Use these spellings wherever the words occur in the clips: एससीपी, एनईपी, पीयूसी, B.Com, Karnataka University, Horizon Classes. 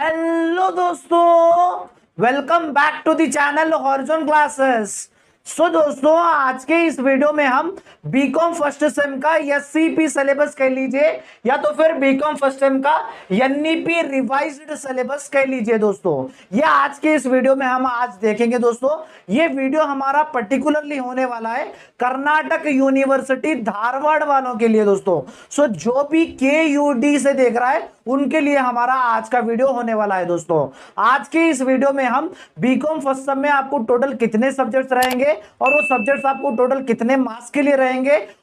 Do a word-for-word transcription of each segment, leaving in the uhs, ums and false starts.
Hello दोस्तों, welcome back to the channel Horizon classes. So दोस्तों, आज के इस वीडियो में हम बीकॉम फर्स्ट सेम का एससीपी सिलेबस कह लीजिए या तो फिर बीकॉम फर्स्ट सेम का एनईपी रिवाइज्ड सिलेबस कह लीजिए दोस्तों, ये आज के इस वीडियो में हम आज देखेंगे। दोस्तों ये वीडियो हमारा पर्टिकुलरली होने वाला है कर्नाटक यूनिवर्सिटी धारवाड़ वालों के लिए दोस्तों। सो जो भी के यू डी से देख रहा है उनके लिए हमारा आज का वीडियो होने वाला है दोस्तों। आज के इस वीडियो में हम बीकॉम फर्स्ट सेम में आपको टोटल कितने सब्जेक्ट्स रहेंगे और वो सब्जेक्ट्स आपको टोटल कितने मार्क्स के लिए रहेंगे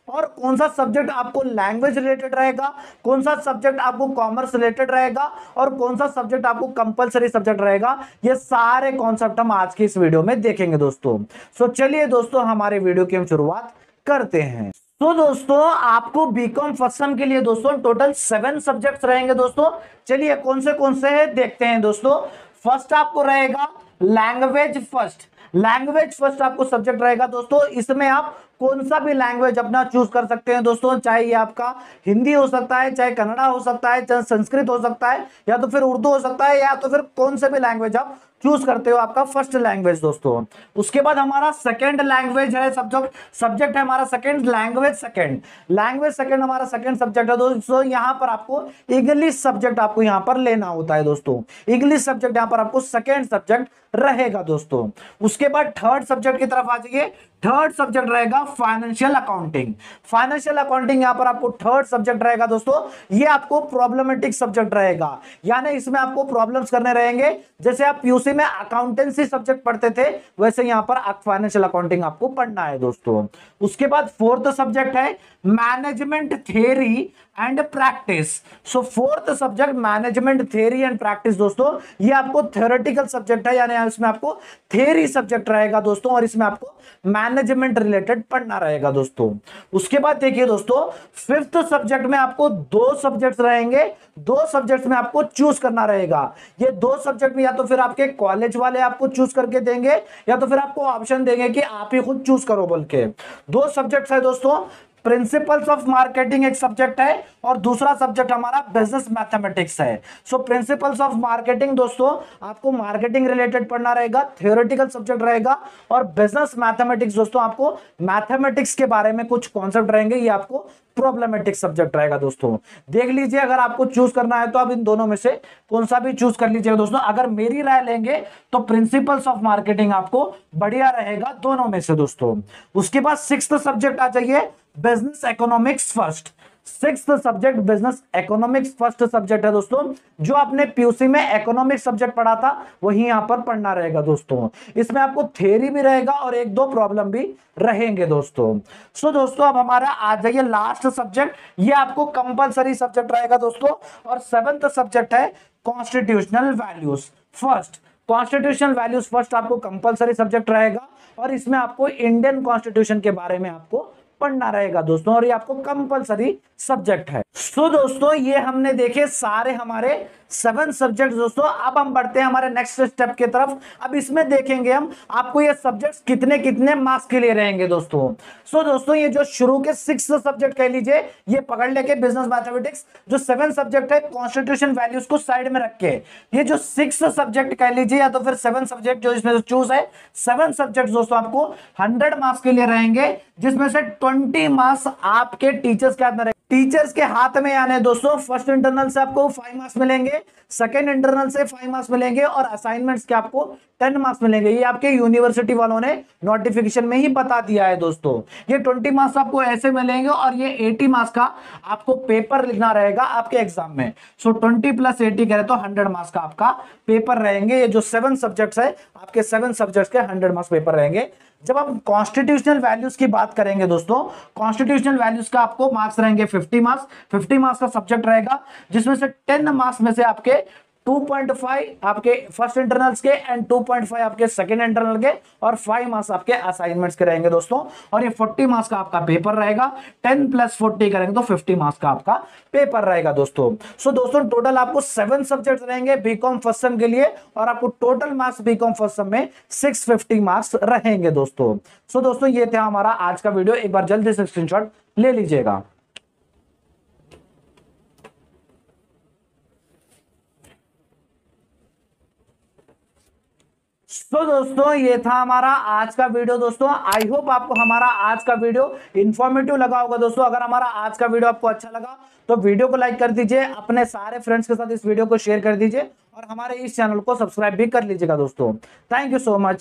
और कौन सा सब्जेक्ट आपको लैंग्वेज रिलेटेड रहेगा, कौन सा सब्जेक्ट आपको कॉमर्स रिलेटेड रहेगा और कौन सा सब्जेक्ट आपको कंपलसरी सब्जेक्ट रहेगा, ये सारे कॉन्सेप्ट हम आज के इस वीडियो में देखेंगे दोस्तों। सो चलिए दोस्तों, हमारे वीडियो की हम शुरुआत करते हैं। तो दोस्तों आपको बीकॉम फर्स्ट सेम के लिए दोस्तों टोटल सेवन सब्जेक्ट्स रहेंगे दोस्तों। चलिए कौन से कौन से हैं देखते हैं दोस्तों। फर्स्ट आपको रहेगा लैंग्वेज फर्स्ट। लैंग्वेज फर्स्ट आपको सब्जेक्ट रहेगा दोस्तों। इसमें आप कौन सा भी लैंग्वेज अपना चूज कर सकते हैं दोस्तों, चाहे ये आपका हिंदी हो सकता है, चाहे कन्नड़ा हो सकता है, चाहे संस्कृत हो सकता है या तो फिर उर्दू हो सकता है या तो फिर कौन से भी लैंग्वेज आप चूज करते हो आपका फर्स्ट लैंग्वेज दोस्तों। उसके बाद हमारा सेकंड लैंग्वेज है, सब्जेक्ट सब्जेक्ट है हमारा second language second language second हमारा सेकंड सब्जेक्ट है दोस्तों। यहाँ पर आपको इंग्लिश सब्जेक्ट आपको यहाँ पर लेना होता है दोस्तों। इंग्लिश सब्जेक्ट यहाँ पर आपको सेकेंड सब्जेक्ट रहेगा दोस्तों। उसके बाद थर्ड सब्जेक्ट की तरफ आ जाइए। थर्ड सब्जेक्ट रहेगा फाइनेंशियल अकाउंटिंग। फाइनेंशियल अकाउंटिंग यहाँ पर आपको थर्ड सब्जेक्ट रहेगा दोस्तों। ये आपको प्रॉब्लमेटिक सब्जेक्ट रहेगा, यानी इसमें आपको प्रॉब्लम्स करने रहेंगे। जैसे आप पीयूसी में अकाउंटेंसी सब्जेक्ट पढ़ते थे, वैसे यहाँ पर फाइनेंशियल अकाउंटिंग आपको पढ़ना है दोस्तों। उसके बाद फोर्थ सब्जेक्ट है management theory and practice. So fourth subject management theory and practice दोस्तों, ये आपको थ्योरेटिकल सब्जेक्ट है, यानी इसमें आपको थ्योरी सब्जेक्ट रहेगा दोस्तों और इसमें आपको मैनेजमेंट रिलेटेड पढ़ना रहेगा दोस्तों। उसके बाद देखिए दोस्तों, फिफ्थ सब्जेक्ट में आपको दो सब्जेक्ट्स रहेंगे। दो सब्जेक्ट्स में आपको चूज करना रहेगा। ये दो सब्जेक्ट में या तो फिर आपके कॉलेज वाले आपको चूज करके देंगे या तो फिर आपको ऑप्शन देंगे कि आप ही खुद चूज करो बोल के। दो सब्जेक्ट्स है दोस्तों, प्रिंसिपल्स ऑफ मार्केटिंग एक सब्जेक्ट है और दूसरा सब्जेक्ट हमारा बिजनेस मैथमेटिक्स है। सो प्रिंसिपल्स ऑफ मार्केटिंग दोस्तों आपको मार्केटिंग रिलेटेड पढ़ना रहेगा, थ्योरेटिकल सब्जेक्ट रहेगा और बिजनेस मैथमेटिक्स दोस्तों आपको मैथमेटिक्स के बारे में कुछ कॉन्सेप्ट रहेंगे, ये आपको प्रॉब्लमेटिक सब्जेक्ट रहेगा दोस्तों। देख लीजिए, अगर आपको चूज करना है तो आप इन दोनों में से कौन सा भी चूज कर लीजिएगा दोस्तों। अगर मेरी राय लेंगे तो प्रिंसिपल्स ऑफ मार्केटिंग आपको बढ़िया रहेगा दोनों में से दोस्तों। उसके बाद सिक्स्थ सब्जेक्ट आ जाइए, business economics first. Sixth subject business economics first subject है दोस्तों। जो आपने पीयूसी में इकोनॉमिक्स सब्जेक्ट पढ़ा था वही यहाँ पर पढ़ना रहेगा दोस्तों। इसमें आपको थ्योरी भी रहेगा और एक दो प्रॉब्लम भी रहेंगे दोस्तों। सो दोस्तों अब हमारा आ जाइए लास्ट सब्जेक्ट, ये आपको कंपलसरी सब्जेक्ट रहेगा दोस्तों और सेवंथ सब्जेक्ट है constitutional values first. Constitutional values first आपको कंपलसरी सब्जेक्ट रहेगा और इसमें आपको इंडियन कॉन्स्टिट्यूशन के बारे में आपको पढ़ना रहेगा दोस्तों और ये आपको कंपलसरी सब्जेक्ट है। सो so, दोस्तों ये हमने देखे सारे हमारे सेवन सब्जेक्ट दोस्तों। अब हम बढ़ते हैं हमारे नेक्स्ट स्टेप की तरफ। अब इसमें देखेंगे हम आपको ये सब्जेक्ट्स कितने कितने मार्क्स के लिए रहेंगे दोस्तों। सो so, दोस्तों ये जो शुरू के सिक्स सब्जेक्ट कह लीजिए, ये पकड़ लेके बिजनेस मैथमेटिक्स, जो सेवन सब्जेक्ट है कॉन्स्टिट्यूशन वैल्यूज को साइड में रख के, ये जो सिक्स सब्जेक्ट कह लीजिए या तो फिर सेवन सब्जेक्ट जो इसमें चूज है, सेवन सब्जेक्ट दोस्तों आपको हंड्रेड मार्क्स के लिए रहेंगे, जिसमें से ट्वेंटी मार्क्स आपके टीचर्स के हाथ में टीचर्स के हाथ में आने दोस्तों। फर्स्ट इंटरनल से आपको फाइव मार्क्स मिलेंगे, सेकंड इंटरनल से फाइव मार्क्स मिलेंगे और असाइनमेंट्स के आपको टेन मार्क्स मिलेंगे। ये आपके यूनिवर्सिटी वालों ने नोटिफिकेशन में ही बता दिया है दोस्तों। ये ट्वेंटी मार्क्स आपको ऐसे मिलेंगे और ये एटी मार्क्स का आपको पेपर लिखना रहेगा आपके एग्जाम में। सो ट्वेंटी प्लस एटी करें तो हंड्रेड मार्क्स का आपका पेपर रहेंगे। ये जो सेवन सब्जेक्ट्स है आपके सेवन सब्जेक्ट्स के हंड्रेड मार्क्स पेपर रहेंगे। जब हम कॉन्स्टिट्यूशनल वैल्यूज की बात करेंगे दोस्तों, कॉन्स्टिट्यूशनल वैल्यूज का आपको मार्क्स रहेंगे फिफ्टी मार्क्स। फिफ्टी मार्क्स का सब्जेक्ट रहेगा, जिसमें से टेन मार्क्स में से आपके टू पॉइंट फाइव आपके फर्स्ट इंटरनल्स के एंड टू पॉइंट फाइव आपके सेकंड इंटरनल के और फाइव मार्क्स आपके असाइनमेंट्स के रहेंगे दोस्तों। और ये फोर्टी मार्क्स का आपका पेपर रहेगा, टेन प्लस फोर्टी करेंगे तो फिफ्टी मार्क्स का आपका पेपर रहेगा दोस्तों। सो दोस्तों टोटल आपको सेवन सब्जेक्ट्स रहेंगे बीकॉम फर्स्ट सेम के लिए और आपको total marks BCom first sem में सिक्स फिफ्टी मार्क्स रहेंगे दोस्तों। सो दोस्तों ये था हमारा आज का वीडियो, एक बार जल्दी से स्क्रीनशॉट ले लीजिएगा। तो दोस्तों ये था हमारा आज का वीडियो। दोस्तों आई होप आपको हमारा आज का वीडियो इंफॉर्मेटिव लगा होगा। दोस्तों अगर हमारा आज का वीडियो आपको अच्छा लगा तो वीडियो को लाइक कर दीजिए, अपने सारे फ्रेंड्स के साथ इस वीडियो को शेयर कर दीजिए और हमारे इस चैनल को सब्सक्राइब भी कर लीजिएगा। दोस्तों थैंक यू सो मच।